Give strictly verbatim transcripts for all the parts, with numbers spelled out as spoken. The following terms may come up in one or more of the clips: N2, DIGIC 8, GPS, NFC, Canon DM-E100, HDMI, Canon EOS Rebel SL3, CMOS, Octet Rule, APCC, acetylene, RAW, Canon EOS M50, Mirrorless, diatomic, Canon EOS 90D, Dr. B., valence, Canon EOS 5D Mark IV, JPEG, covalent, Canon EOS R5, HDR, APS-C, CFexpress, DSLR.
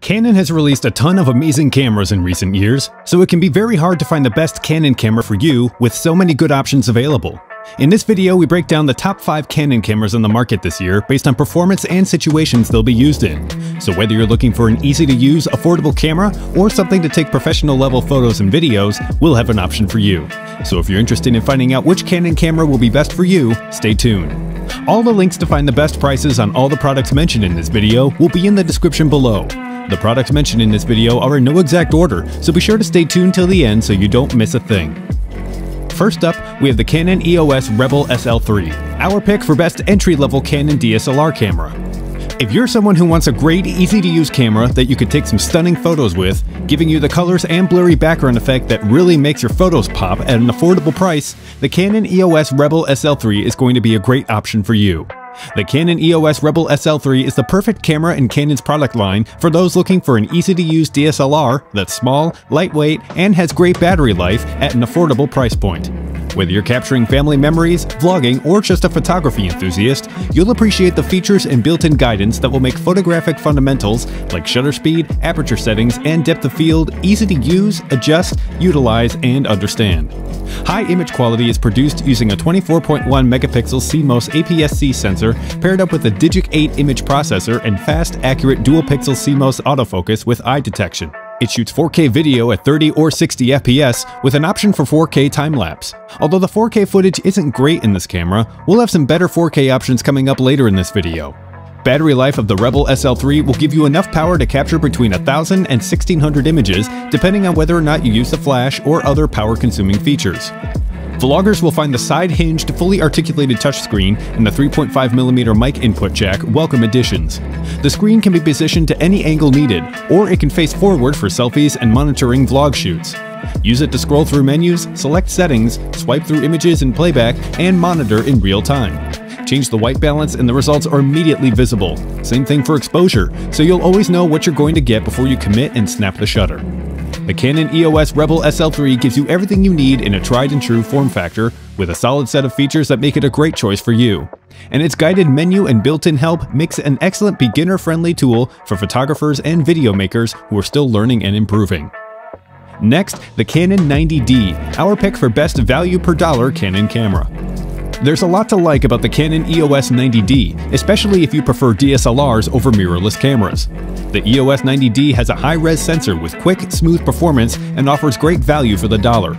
Canon has released a ton of amazing cameras in recent years, so it can be very hard to find the best Canon camera for you with so many good options available. In this video, we break down the top five Canon cameras on the market this year based on performance and situations they'll be used in. So whether you're looking for an easy-to-use, affordable camera or something to take professional-level photos and videos, we'll have an option for you. So if you're interested in finding out which Canon camera will be best for you, stay tuned. All the links to find the best prices on all the products mentioned in this video will be in the description below. The products mentioned in this video are in no exact order, so be sure to stay tuned till the end so you don't miss a thing. First up, we have the Canon E O S Rebel S L three, our pick for best entry-level Canon D S L R camera. If you're someone who wants a great, easy-to-use camera that you could take some stunning photos with, giving you the colors and blurry background effect that really makes your photos pop at an affordable price, the Canon E O S Rebel S L three is going to be a great option for you. The Canon E O S Rebel S L three is the perfect camera in Canon's product line for those looking for an easy-to-use D S L R that's small, lightweight, and has great battery life at an affordable price point. Whether you're capturing family memories, vlogging, or just a photography enthusiast, you'll appreciate the features and built-in guidance that will make photographic fundamentals like shutter speed, aperture settings, and depth of field easy to use, adjust, utilize, and understand. High image quality is produced using a twenty-four point one megapixel C M O S A P S C sensor paired up with a DIGIC eight image processor and fast, accurate dual-pixel C M O S autofocus with eye detection. It shoots four K video at thirty or sixty F P S with an option for four K time-lapse. Although the four K footage isn't great in this camera, we'll have some better four K options coming up later in this video. Battery life of the Rebel S L three will give you enough power to capture between one thousand and sixteen hundred images depending on whether or not you use the flash or other power-consuming features. Vloggers will find the side-hinged, fully articulated touchscreen and the three point five millimeter mic input jack welcome additions. The screen can be positioned to any angle needed, or it can face forward for selfies and monitoring vlog shoots. Use it to scroll through menus, select settings, swipe through images in playback, and monitor in real time. Change the white balance and the results are immediately visible. Same thing for exposure, so you'll always know what you're going to get before you commit and snap the shutter. The Canon E O S Rebel S L three gives you everything you need in a tried-and-true form factor, with a solid set of features that make it a great choice for you. And its guided menu and built-in help makes it an excellent beginner-friendly tool for photographers and video makers who are still learning and improving. Next, the Canon ninety D, our pick for best value per dollar Canon camera. There's a lot to like about the Canon E O S ninety D, especially if you prefer D S L Rs over mirrorless cameras. The E O S ninety D has a high-res sensor with quick, smooth performance and offers great value for the dollar.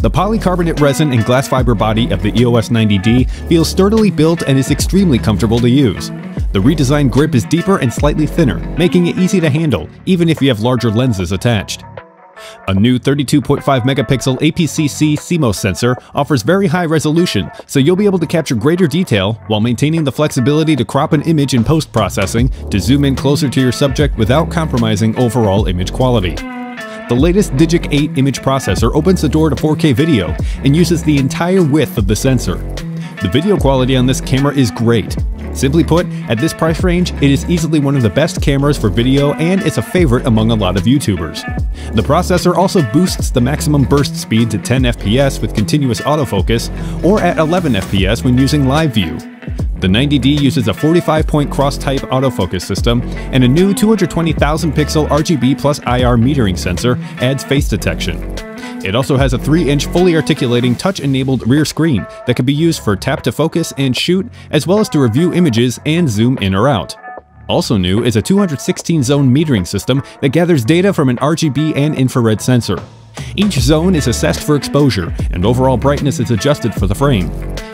The polycarbonate resin and glass fiber body of the E O S ninety D feels sturdily built and is extremely comfortable to use. The redesigned grip is deeper and slightly thinner, making it easy to handle, even if you have larger lenses attached. A new thirty-two point five megapixel A P C C C M O S sensor offers very high resolution, so you'll be able to capture greater detail while maintaining the flexibility to crop an image in post-processing to zoom in closer to your subject without compromising overall image quality. The latest DIGIC eight image processor opens the door to four K video and uses the entire width of the sensor. The video quality on this camera is great. Simply put, at this price range, it is easily one of the best cameras for video and it's a favorite among a lot of YouTubers. The processor also boosts the maximum burst speed to ten F P S with continuous autofocus or at eleven F P S when using live view. The ninety D uses a forty-five point cross-type autofocus system and a new two hundred twenty thousand pixel R G B plus I R metering sensor adds face detection. It also has a three inch fully articulating touch-enabled rear screen that can be used for tap-to-focus and shoot, as well as to review images and zoom in or out. Also new is a two hundred sixteen zone metering system that gathers data from an R G B and infrared sensor. Each zone is assessed for exposure, and overall brightness is adjusted for the frame.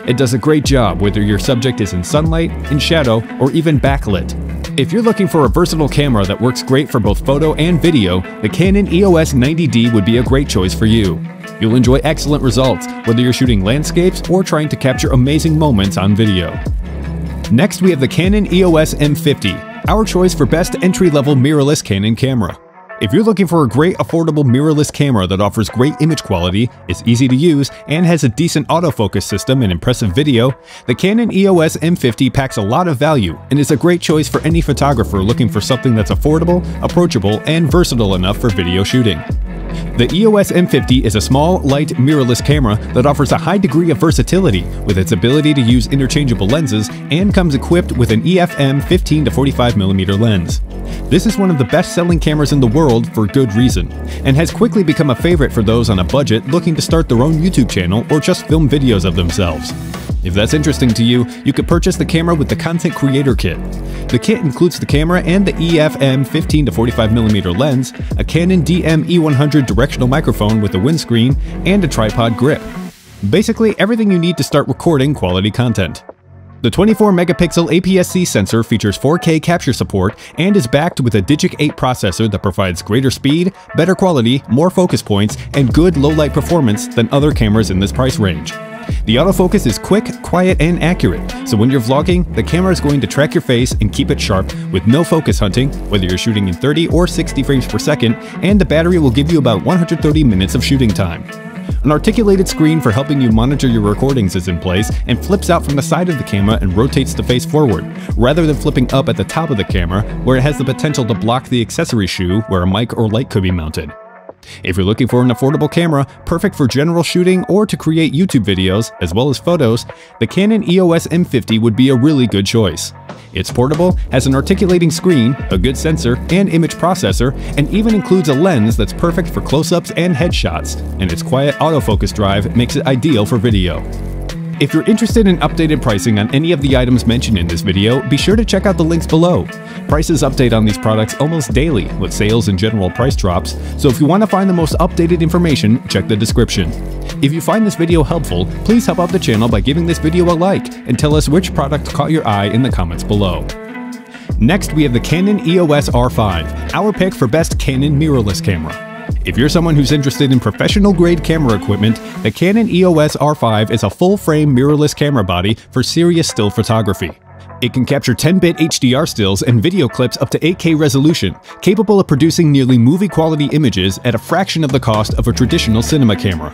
It does a great job whether your subject is in sunlight, in shadow, or even backlit. If you're looking for a versatile camera that works great for both photo and video, the Canon E O S ninety D would be a great choice for you. You'll enjoy excellent results, whether you're shooting landscapes or trying to capture amazing moments on video. Next, we have the Canon E O S M fifty, our choice for best entry-level mirrorless Canon camera. If you're looking for a great, affordable mirrorless camera that offers great image quality, is easy to use, and has a decent autofocus system and impressive video, the Canon E O S M fifty packs a lot of value and is a great choice for any photographer looking for something that's affordable, approachable, and versatile enough for video shooting. The E O S M fifty is a small, light, mirrorless camera that offers a high degree of versatility with its ability to use interchangeable lenses and comes equipped with an E F M fifteen to forty-five millimeter lens. This is one of the best-selling cameras in the world for good reason, and has quickly become a favorite for those on a budget looking to start their own YouTube channel or just film videos of themselves. If that's interesting to you, you could purchase the camera with the Content Creator Kit. The kit includes the camera and the E F M fifteen to forty-five millimeter lens, a Canon D M E one hundred directional microphone with a windscreen, and a tripod grip. Basically everything you need to start recording quality content. The twenty-four megapixel A P S C sensor features four K capture support and is backed with a DIGIC eight processor that provides greater speed, better quality, more focus points, and good low-light performance than other cameras in this price range. The autofocus is quick, quiet, and accurate, so when you're vlogging, the camera is going to track your face and keep it sharp with no focus hunting, whether you're shooting in thirty or sixty frames per second, and the battery will give you about one hundred thirty minutes of shooting time. An articulated screen for helping you monitor your recordings is in place and flips out from the side of the camera and rotates the face forward, rather than flipping up at the top of the camera where it has the potential to block the accessory shoe where a mic or light could be mounted. If you're looking for an affordable camera, perfect for general shooting or to create YouTube videos, as well as photos, the Canon E O S M fifty would be a really good choice. It's portable, has an articulating screen, a good sensor, and image processor, and even includes a lens that's perfect for close-ups and headshots, and its quiet autofocus drive makes it ideal for video. If you're interested in updated pricing on any of the items mentioned in this video, be sure to check out the links below. Prices update on these products almost daily with sales and general price drops, so if you want to find the most updated information, check the description. If you find this video helpful, please help out the channel by giving this video a like and tell us which product caught your eye in the comments below. Next, we have the Canon E O S R five, our pick for best Canon mirrorless camera. If you're someone who's interested in professional-grade camera equipment, the Canon E O S R five is a full-frame mirrorless camera body for serious still photography. It can capture ten bit H D R stills and video clips up to eight K resolution, capable of producing nearly movie-quality images at a fraction of the cost of a traditional cinema camera.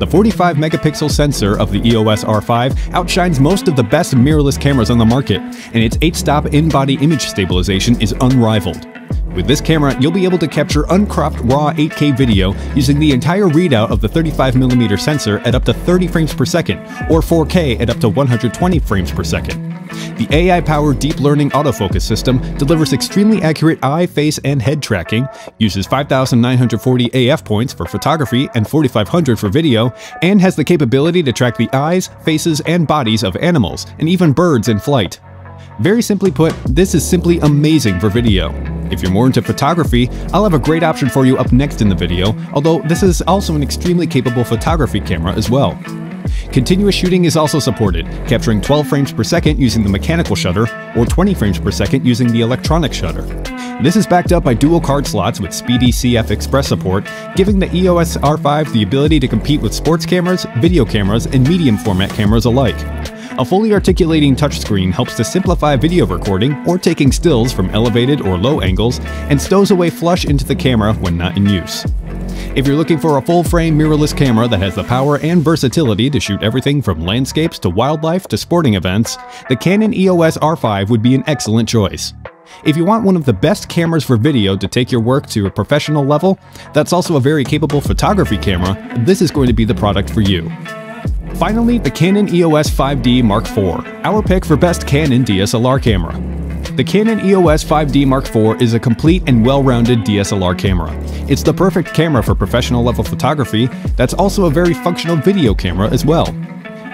The forty-five megapixel sensor of the E O S R five outshines most of the best mirrorless cameras on the market, and its eight stop in-body image stabilization is unrivaled. With this camera, you'll be able to capture uncropped raw eight K video using the entire readout of the thirty-five millimeter sensor at up to thirty frames per second, or four K at up to one hundred twenty frames per second. The A I-powered deep learning autofocus system delivers extremely accurate eye, face, and head tracking, uses five thousand nine hundred forty A F points for photography and forty-five hundred for video, and has the capability to track the eyes, faces, and bodies of animals, and even birds in flight. Very simply put, this is simply amazing for video. If you're more into photography, I'll have a great option for you up next in the video, although this is also an extremely capable photography camera as well. Continuous shooting is also supported, capturing twelve frames per second using the mechanical shutter, or twenty frames per second using the electronic shutter. This is backed up by dual card slots with speedy CFexpress support, giving the E O S R five the ability to compete with sports cameras, video cameras, and medium format cameras alike. A fully articulating touchscreen helps to simplify video recording or taking stills from elevated or low angles, and stows away flush into the camera when not in use. If you're looking for a full-frame mirrorless camera that has the power and versatility to shoot everything from landscapes to wildlife to sporting events, the Canon E O S R five would be an excellent choice. If you want one of the best cameras for video to take your work to a professional level, that's also a very capable photography camera, this is going to be the product for you. Finally, the Canon E O S five D Mark four, our pick for best Canon D S L R camera. The Canon E O S five D Mark four is a complete and well-rounded D S L R camera. It's the perfect camera for professional-level photography that's also a very functional video camera as well.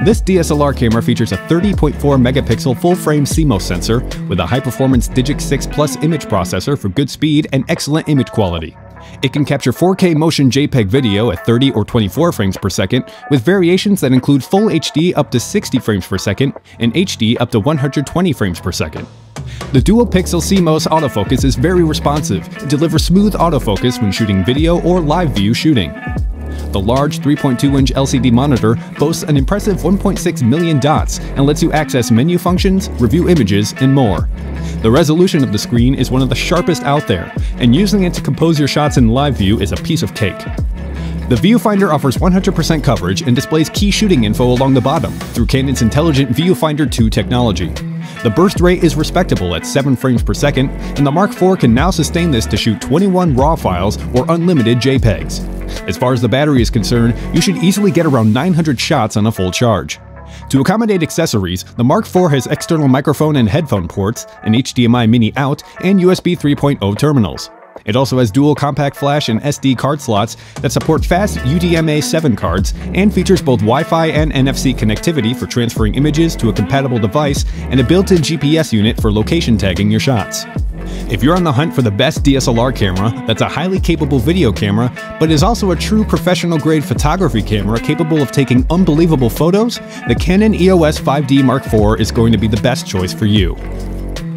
This D S L R camera features a thirty point four megapixel full-frame C M O S sensor with a high-performance DIGIC six plus image processor for good speed and excellent image quality. It can capture four K motion JPEG video at thirty or twenty-four frames per second, with variations that include full H D up to sixty frames per second and H D up to one hundred twenty frames per second. The dual-pixel C M O S autofocus is very responsive and delivers smooth autofocus when shooting video or live view shooting. The large three point two inch L C D monitor boasts an impressive one point six million dots and lets you access menu functions, review images, and more. The resolution of the screen is one of the sharpest out there, and using it to compose your shots in live view is a piece of cake. The viewfinder offers one hundred percent coverage and displays key shooting info along the bottom through Canon's intelligent Viewfinder two technology. The burst rate is respectable at seven frames per second, and the Mark four can now sustain this to shoot twenty-one RAW files or unlimited JPEGs. As far as the battery is concerned, you should easily get around nine hundred shots on a full charge. To accommodate accessories, the Mark four has external microphone and headphone ports, an H D M I mini out, and U S B three point oh terminals. It also has dual compact flash and S D card slots that support fast U D M A seven cards and features both Wi-Fi and N F C connectivity for transferring images to a compatible device and a built-in G P S unit for location tagging your shots. If you're on the hunt for the best D S L R camera that's a highly capable video camera but is also a true professional-grade photography camera capable of taking unbelievable photos, the Canon E O S five D Mark four is going to be the best choice for you.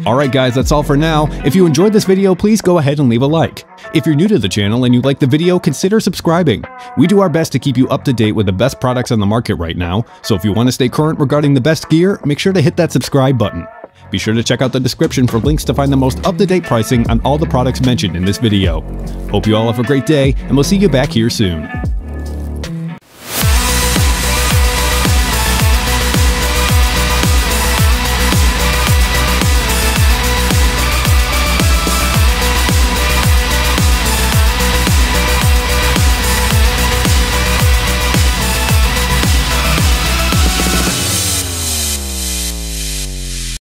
Alright guys, that's all for now. If you enjoyed this video, please go ahead and leave a like. If you're new to the channel and you like the video, consider subscribing. We do our best to keep you up to date with the best products on the market right now, so if you want to stay current regarding the best gear, make sure to hit that subscribe button. Be sure to check out the description for links to find the most up-to-date pricing on all the products mentioned in this video. Hope you all have a great day, and we'll see you back here soon.